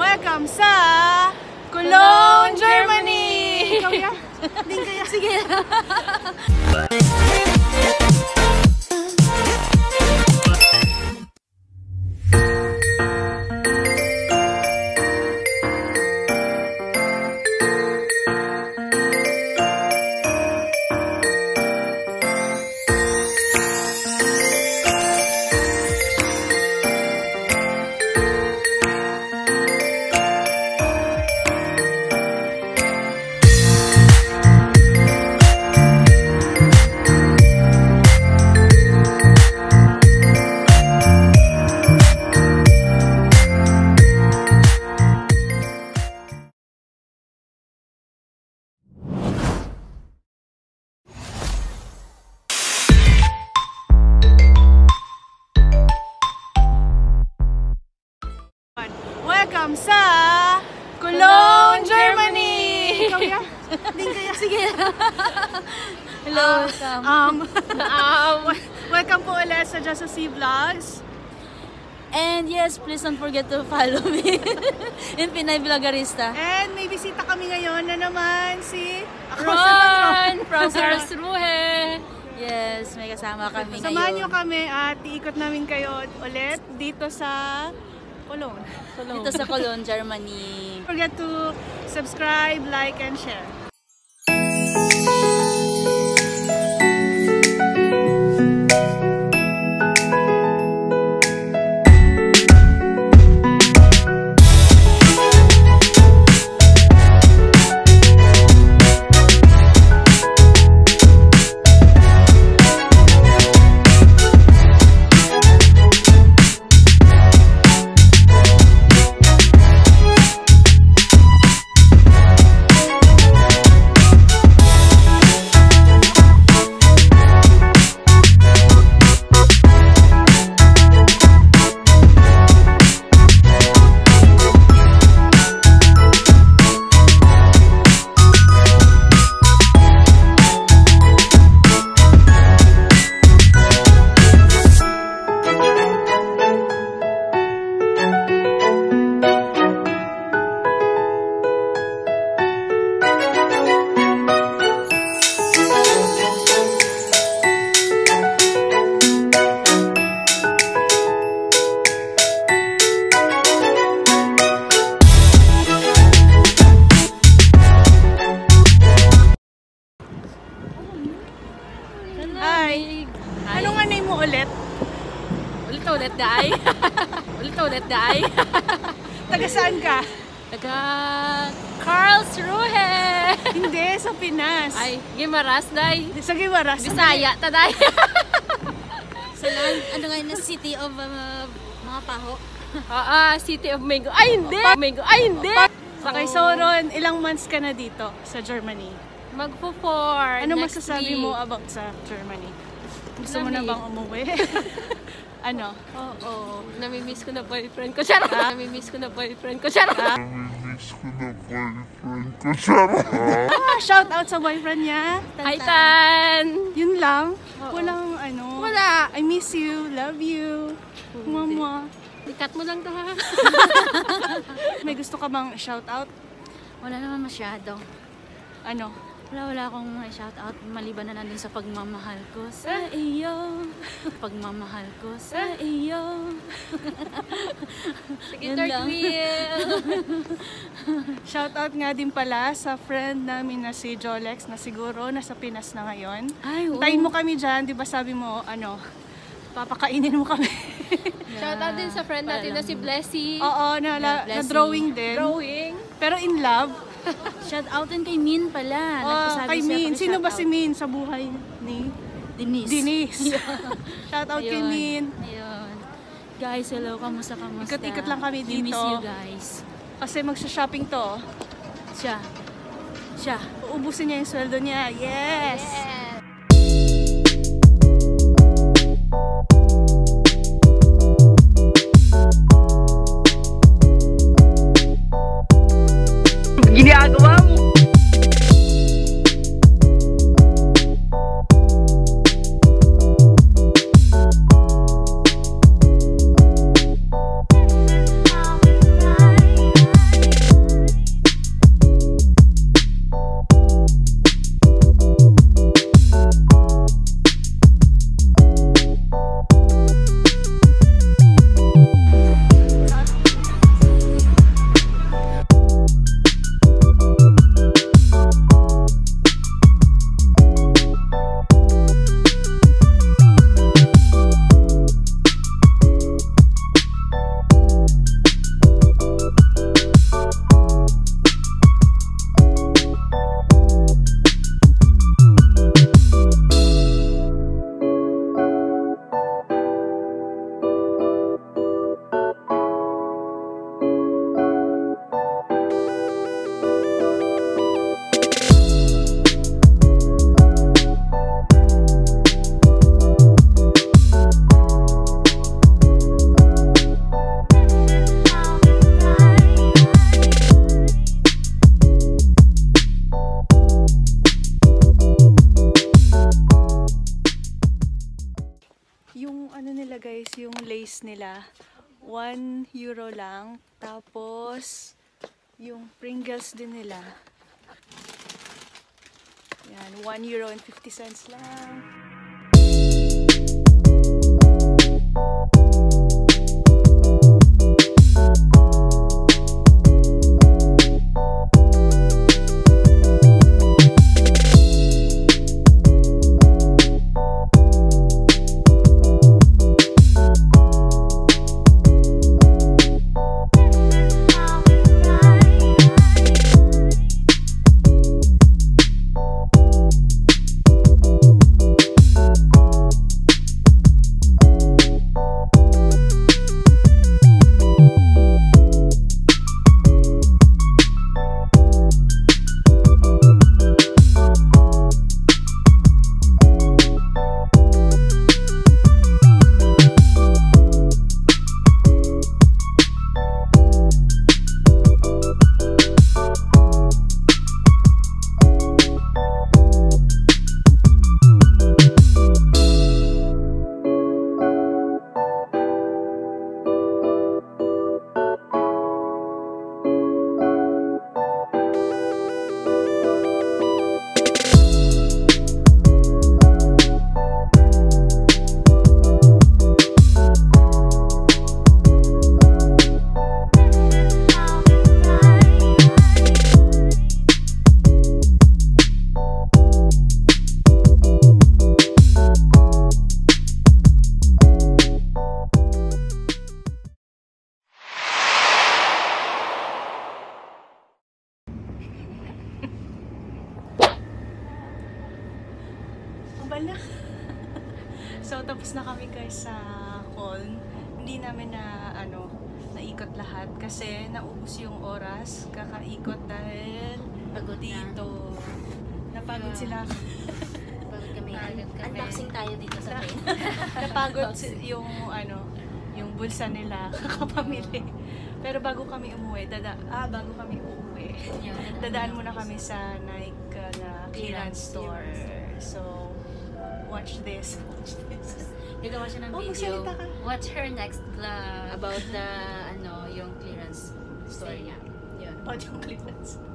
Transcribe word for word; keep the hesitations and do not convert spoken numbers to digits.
Welcome sa Cologne, Germany! Ikaw yan? Ding kaya? Sige! Welcome sa Cologne, Germany! Ikaw yan? Ding kaya? Sige! Hello! Uh, um, um, welcome po ulit sa Just a Sea Vlogs. And yes, please don't forget to follow me in Pinay Vloggerista. And may bisita kami ngayon na naman si Ron from Karlsruhe. Yes, may kasama kami ngayon. Samahan nyo kami at iikot namin kayo ulit dito sa Cologne. Cologne. Dito sa Cologne, Germany. Don't forget to subscribe, like, and share. Ulit daay. Ulit ulit daay. Taga saan ka? Taga Karlsruhe. Hindi, sa Pinas. Ay, Guimaras daay. Sa Guimaras. Bisaya ta daay. Sa ano nga na city of uh, mga paho. Oo, city of mango. Ay hindi. Mango. Ay hindi. Sakay Soron, ilang months ka na dito sa Germany? Magpo-four. Ano masasabi week. mo about sa Germany? Gusto Nami. mo na bang umuwi? Ano? Oo, oh, oh. Nami-miss ko na boyfriend ko, Sarah. Ah? Nami-miss ko na boyfriend ko, Sarah. Ah? Nami-miss ko na boyfriend ko, Sarah. Ah, shout out sa boyfriend niya. Hi, Tan. Yun lang. Oh, Walang oh. ano. Wala. I miss you. Love you. Oh, Mama. Dikat mo lang ta. May gusto ka bang shout out? Wala naman masyado. Ano? Wala, wala akong shoutout maliban na lang din sa pagmamahal ko sa iyo. Pagmamahal ko sa iyo. Sige, third wheel. Shoutout nga din pala sa friend namin na si Jolex na siguro nasa Pinas na ngayon. Ay, oo. Tayin mo kami dyan, di ba sabi mo, ano, papakainin mo kami. Yeah. Shoutout din sa friend natin na si Blessie. Oo, na, yeah, Blessie. na drawing din. Drawing. Pero in love. Shout outin kay Min pala. Oh, kay Min. Sino ba si Min sa buhay ni Denise? Denise. Shout out kay Min. Ayun. Guys, hello. Kamusta, kamusta? Ikot-ikot lang kami dito. We miss you guys. Kasi magsha-shopping to. Siya. Siya. Uubusin niya yung sweldo niya. Yes! Yes! nila one euro lang. Tapos yung Pringles din nila. Yan, one euro and fifty cents lang. So tapos na kami guys sa Cologne. Hindi namin na ano, naikot lahat kasi naubos yung oras, kakaikot dahil pagod dito. Na. Napagod yeah. sila. Pagod kami. Unboxing tayo dito sa train. Napagod yung ano, yung bulsa nila kakapamili. Pero bago kami umuwi, dada ah bago kami uuwi. Dadaan muna kami sa Nike na clearance store. So watch this. Watch this. You're gonna watch it on oh, video. Watch her next vlog about the ano yung clearance store niya. Yun. About yung clearance.